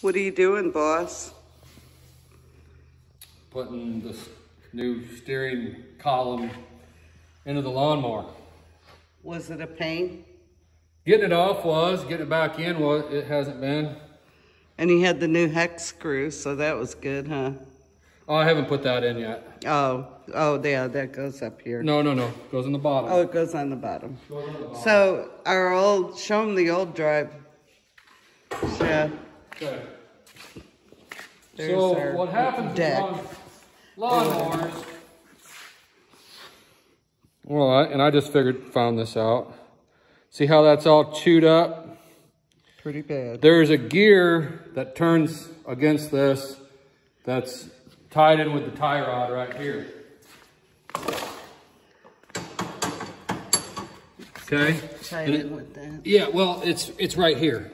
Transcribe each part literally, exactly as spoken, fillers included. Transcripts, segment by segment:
What are you doing, boss? Putting this new steering column into the lawnmower. Was it a pain? Getting it off was, getting it back in was, it hasn't been. And he had the new hex screw, so that was good, huh? Oh, I haven't put that in yet. Oh, oh, yeah, that goes up here. No, no, no, it goes on the bottom. Oh, it goes on the bottom. Goes on the bottom. So, our old, show him the old drive. Yeah. Okay. There's so, what happens on lawnmowers... Well, I, and I just figured, found this out. See how that's all chewed up? Pretty bad. There's a gear that turns against this that's tied in with the tie rod right here. Okay. Tied in with that. Yeah, well, it's it's right here.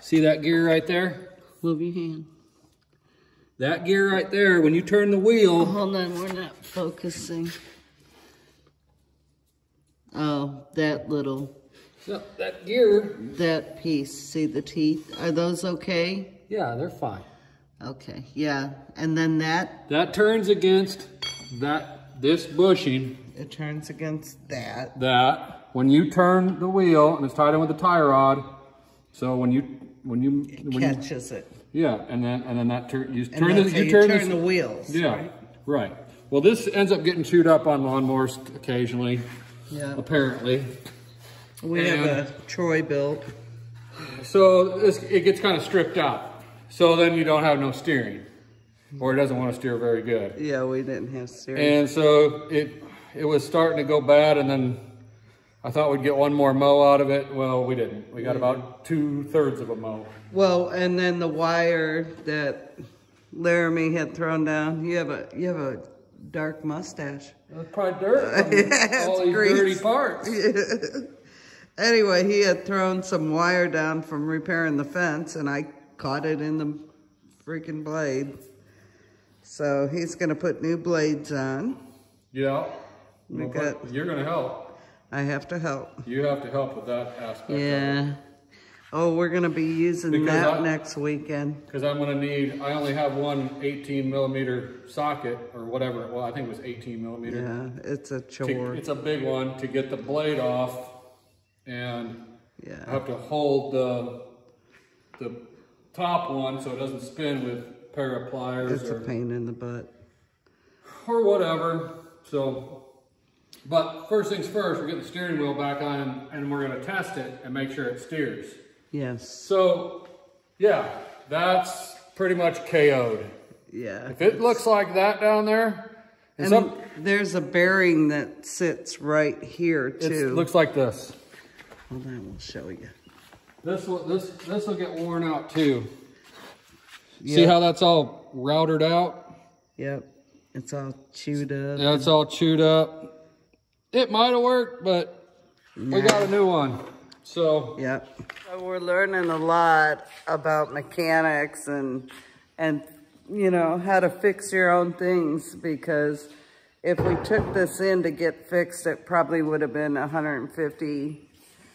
See that gear right there? Move your hand. That gear right there, when you turn the wheel... Oh, hold on, we're not focusing. Oh, that little... No, that gear. That piece. See the teeth? Are those okay? Yeah, they're fine. Okay, yeah. And then that? That turns against that, this bushing. It turns against that. That. When you turn the wheel, and it's tied in with the tie rod, so when you... when you when It catches you, it. Yeah, and then and then that turn... You turn, the, you you turn, turn this, the wheels. Yeah, right? right. Well, this ends up getting chewed up on lawnmowers occasionally. Yeah. Apparently. We and have a Troy-Bilt. So this, it gets kind of stripped out. So then you don't have no steering. Or it doesn't want to steer very good. Yeah, we didn't have steering. And so it it was starting to go bad, and then I thought we'd get one more mow out of it. Well, we didn't. We got yeah. about two-thirds of a mow. Well, and then the wire that Laramie had thrown down, you have a you have a dark mustache. That's probably dirt. Uh, yeah, all these grease. Dirty parts. Yeah. Anyway, he had thrown some wire down from repairing the fence, and I caught it in the freaking blade. So he's going to put new blades on. Yeah. We well, got, you're going to help. I have to help. You have to help with that aspect. Yeah. Of it. Oh, we're going to be using because that I, next weekend. Because I'm going to need, I only have one eighteen millimeter socket or whatever. Well, I think it was eighteen millimeter. Yeah, it's a chore. To, it's a big one to get the blade off. And yeah. I have to hold the the top one so it doesn't spin with a pair of pliers. It's or, a pain in the butt. Or whatever. So, but first things first, we're getting the steering wheel back on and we're going to test it and make sure it steers. Yes. So, yeah, that's pretty much K O'd. Yeah. If it looks like that down there. And some, there's a bearing that sits right here, too. It looks like this. Hold on, we'll show you. This will this this will get worn out too. Yep. See how that's all routed out? Yep, it's all chewed up. Yeah, it's all chewed up. It might have worked, but nah. we got a new one. So yep. So we're learning a lot about mechanics and and you know how to fix your own things, because if we took this in to get fixed, it probably would have been one hundred fifty.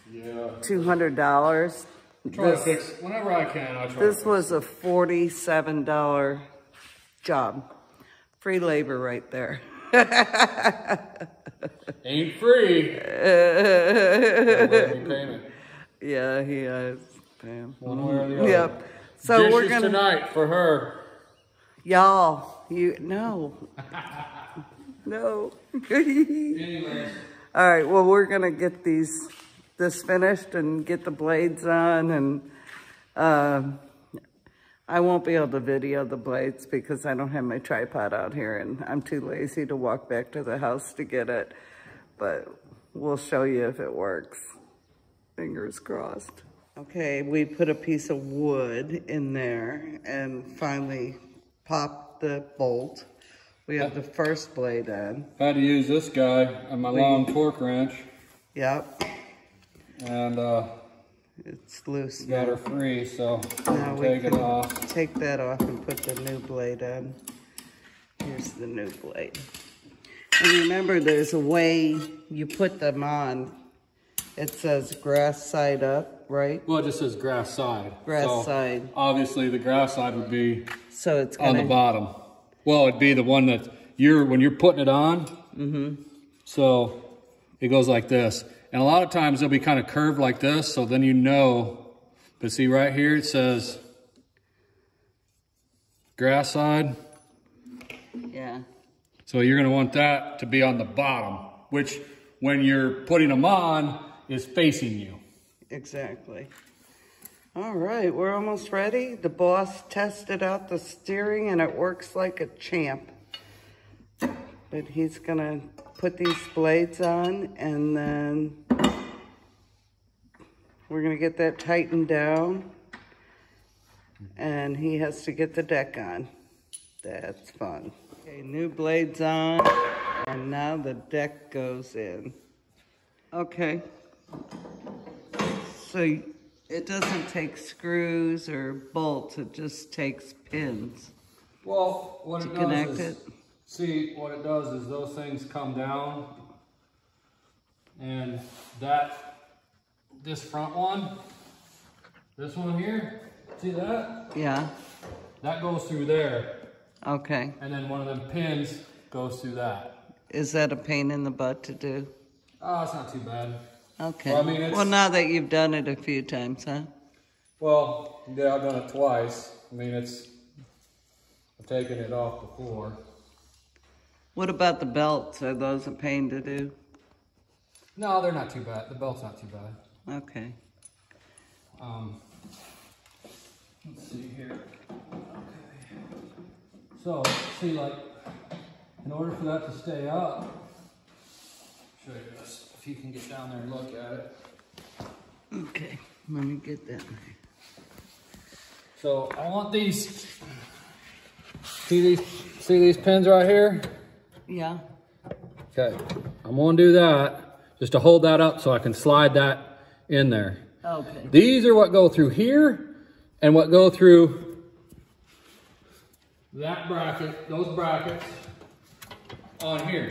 Yeah. Two hundred dollars. Try this, to fix whenever I can. I try. This to fix. was a forty-seven dollar job, free labor right there. Ain't free. Payment. Yeah, he is. Damn. One way or the other. Yep. So Dishes we're gonna tonight for her. Y'all, you no, no. Anyway. All right. Well, we're gonna get these. This finished and get the blades on, and uh, I won't be able to video the blades because I don't have my tripod out here and I'm too lazy to walk back to the house to get it, but we'll show you if it works. Fingers crossed. Okay, we put a piece of wood in there and finally popped the bolt. We have the first blade on. I had to use this guy on my long torque wrench. Yep. And uh, it's loose. Got her free, so now we take it off. Take that off and put the new blade on. Here's the new blade. And remember, there's a way you put them on It says grass side up, right? Well, it just says grass side. Grass so side. Obviously, the grass side would be so it's gonna... on the bottom. Well, it'd be the one that you're, when you're putting it on, mm-hmm. So it goes like this. And a lot of times they'll be kind of curved like this, so then you know. But see right here, it says grass side. Yeah. So you're gonna want that to be on the bottom, which when you're putting them on is facing you. Exactly. All right, we're almost ready. The boss tested out the steering and it works like a champ. But he's gonna put these blades on and then we're gonna get that tightened down and he has to get the deck on. That's fun. Okay, new blades on and now the deck goes in. Okay. So it doesn't take screws or bolts, it just takes pins. Well, what it does is, see, what it does is those things come down and that, this front one, this one here, see that? Yeah. That goes through there. Okay. And then one of them pins goes through that. Is that a pain in the butt to do? Oh, it's not too bad. Okay. Well, I mean, well, now that you've done it a few times, huh? Well, yeah, I've done it twice. I mean, it's, I've taken it off before. What about the belts? Are those a pain to do? No, they're not too bad. The belt's not too bad. Okay. Um, let's see here. Okay. So, see, like, in order for that to stay up, I'll show you this. You can get down there and look at it. Okay, let me get that. So I want these, see these, see these pins right here? Yeah. Okay, I'm gonna do that just to hold that up so I can slide that in there. Okay. These are what go through here and what go through that bracket, those brackets on here.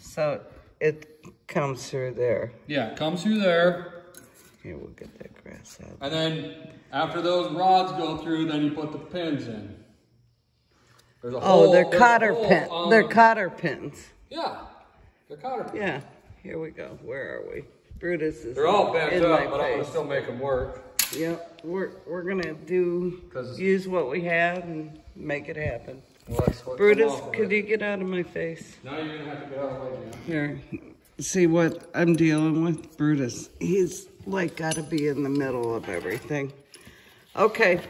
So it comes through there. Yeah, it comes through there. Here, we'll get that grass out. And then after those rods go through, then you put the pins in. There's a hole, oh, they're cotter pins. They're them. cotter pins. Yeah, they're cotter pins. Yeah, here we go. Where are we? Brutus is They're all bent up, but I'm going to still make them work. Yep, we're, we're going to do, use what we have and make it happen. Well, Brutus, could you get out of my face? No, you're going to have to get out of the way now. Here, see what I'm dealing with? Brutus, he's like got to be in the middle of everything. Okay,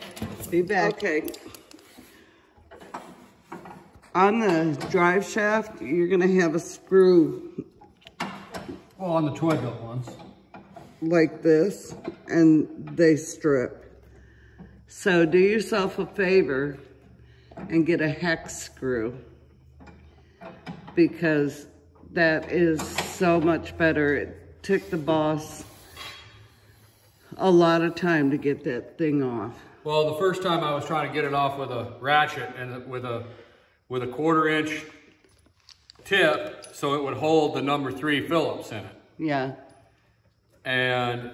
be back. Okay. On the drive shaft, you're going to have a screw. Well, on the Troy-Bilt ones. Like this, and they strip. So do yourself a favor and get a hex screw because that is so much better. It took the boss a lot of time to get that thing off. Well, the first time I was trying to get it off with a ratchet and with a with a quarter inch tip so it would hold the number three Phillips in it. Yeah. And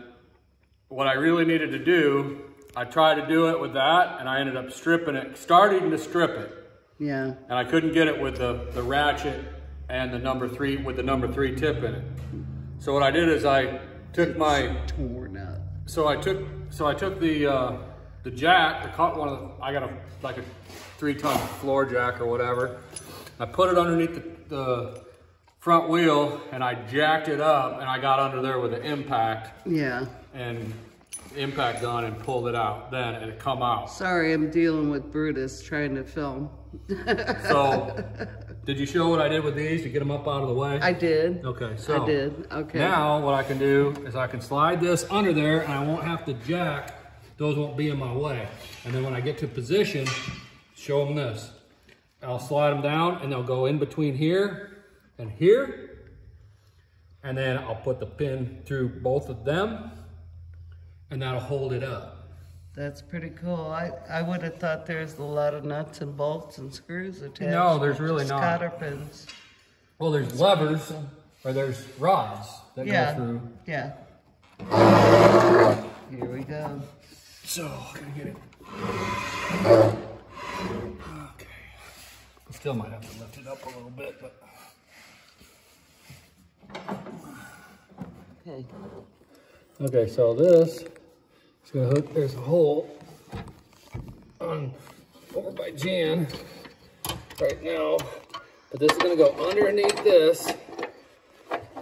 what I really needed to do, I tried to do it with that, and I ended up stripping it, starting to strip it. Yeah. And I couldn't get it with the, the ratchet and the number three, with the number three tip in it. So what I did is I took it's my torn up. So I took so I took the uh, the jack, the cut one of the, I got a like a three ton floor jack or whatever. I put it underneath the, the front wheel and I jacked it up, and I got under there with an impact. Yeah. And impact on and pulled it out then and it come out. Sorry, I'm dealing with Brutus trying to film. So, did you show what I did with these to get them up out of the way? I did. Okay, so. I did, okay. Now, what I can do is I can slide this under there and I won't have to jack. Those won't be in my way. And then when I get to position, show them this. I'll slide them down and they'll go in between here and here. And then I'll put the pin through both of them. And that'll hold it up. That's pretty cool. I, I would have thought there's a lot of nuts and bolts and screws attached. No, there's really not. Cotter pins. Well, there's levers. where there's rods that yeah. go through. Yeah. Here we go. So, gotta get it. Okay. Still might have to lift it up a little bit, but. Okay. Okay, so this is gonna hook. There's a hole on over by Jan right now, but this is gonna go underneath this.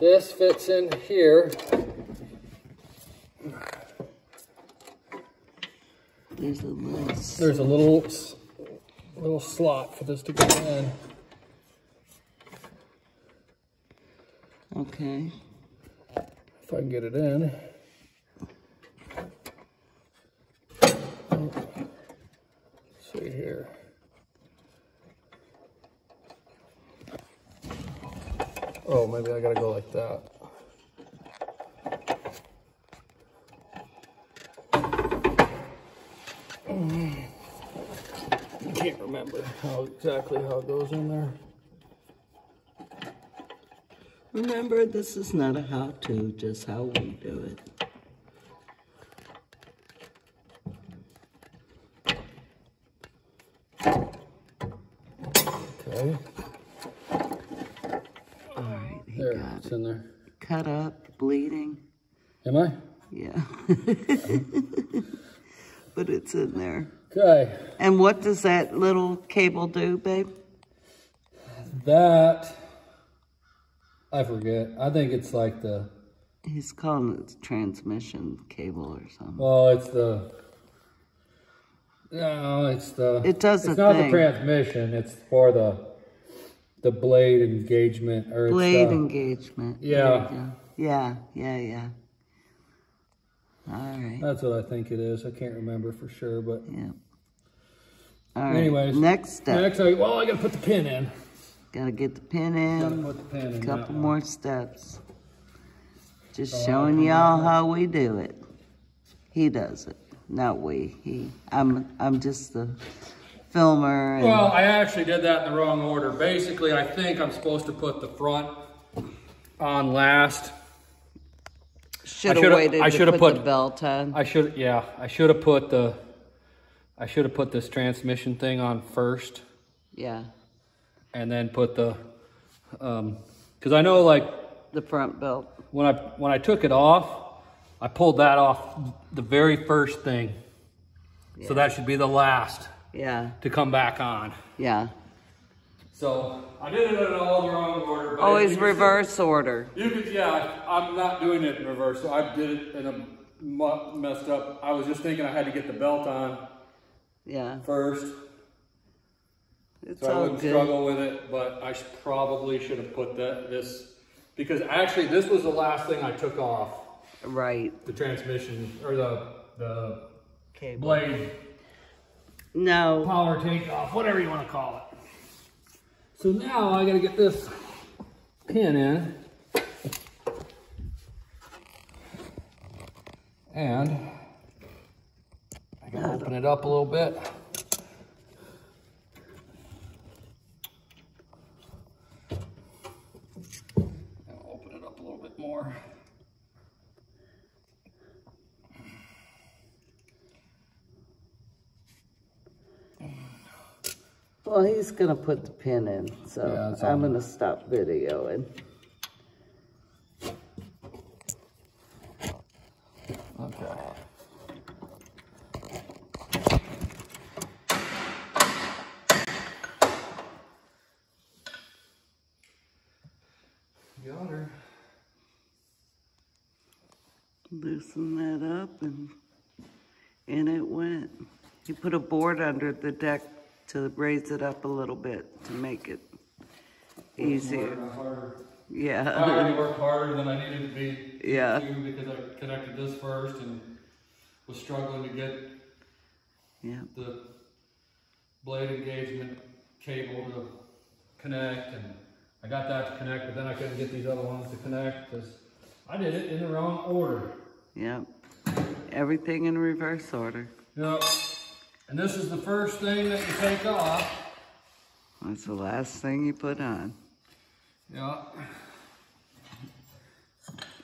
This fits in here. There's a little, There's a little, little slot for this to go in. Okay. If I can get it in. Let's see here. Oh, maybe I gotta go like that. I can't remember how exactly how it goes in there. Remember, this is not a how-to, just how we do it. Okay. All right, he there, got it's it. in there. Cut up, bleeding. Am I? Yeah. But it's in there. Okay. And what does that little cable do, babe? That... I forget. I think it's like the... He's calling it transmission cable or something. Well, it's the... No, it's the... It does the thing. It's not the transmission. It's for the the blade engagement. Or blade the, engagement. Yeah. Yeah, yeah, yeah. All right. That's what I think it is. I can't remember for sure, but... Yeah. All right. Anyways. Next step. Next, I, well, I got to put the pin in. Gotta get the pin in. Gotta put the pin in. A couple more steps. Just showing y'all how we do it. He does it, not we. He. I'm. I'm just the filmer. And well, I actually did that in the wrong order. Basically, I think I'm supposed to put the front on last. Should have waited. I should have put the belt on. I should. Yeah. I should have put the. I should have put this transmission thing on first. Yeah. And then put the, um, cause I know like the front belt. When I, when I took it off, I pulled that off the very first thing. Yeah. So that should be the last yeah. to come back on. Yeah. So I did it in all the wrong order. But Always reverse see, order. You could, yeah, I'm not doing it in reverse. So I did it in a messed up. I was just thinking I had to get the belt on yeah. first. It's so I wouldn't good. struggle with it, but I probably should have put that this because actually this was the last thing I took off. Right. The transmission or the the cable. blade. No. Power takeoff, whatever you want to call it. So now I got to get this pin in, and I got to open it up a little bit. More. Well, he's gonna put the pin in, so yeah, I'm gonna stop videoing. Okay. Got her. Loosen that up, and in it went. You put a board under the deck to raise it up a little bit to make it easier. Harder. Yeah. I already worked harder than I needed to be. Yeah. Because I connected this first and was struggling to get yeah. the blade engagement cable to connect, and I got that to connect, but then I couldn't get these other ones to connect because I did it in the wrong order. Yep. Everything in reverse order. Yep. And this is the first thing that you take off. That's the last thing you put on. Yep.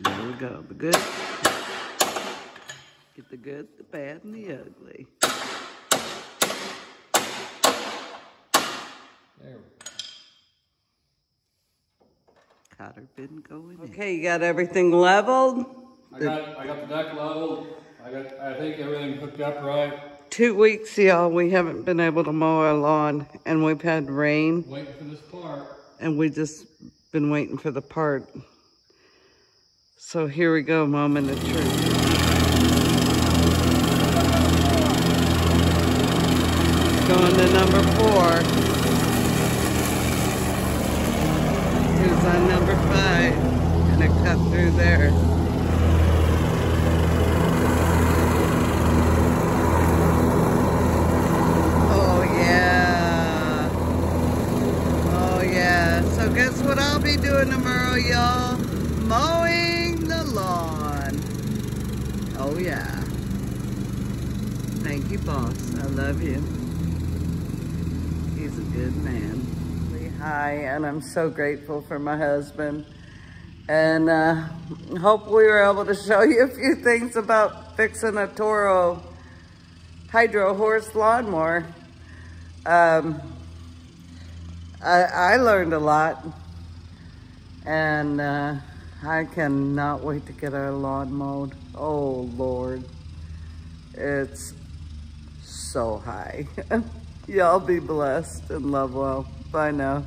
There we go. The good. Get the good, the bad, and the ugly. There we go. Cotter pin going in. Okay, you got everything leveled? I got, I got the deck leveled. I got, I think everything hooked up right. Two weeks, y'all, we haven't been able to mow our lawn, and we've had rain. Waiting for this part. And we just been waiting for the part. So here we go, moment of truth. Going to number four. Here's on number five, and it cut through there. Oh yeah, oh yeah. So guess what I'll be doing tomorrow, y'all? Mowing the lawn. Oh yeah. Thank you, boss. I love you. He's a good man. Hi, and I'm so grateful for my husband. And uh, hope we were able to show you a few things about fixing a Toro Hydro Horse lawnmower. Um, I, I learned a lot, and uh, I cannot wait to get our lawn mowed. Oh Lord, it's so high. Y'all be blessed and love well. Bye now.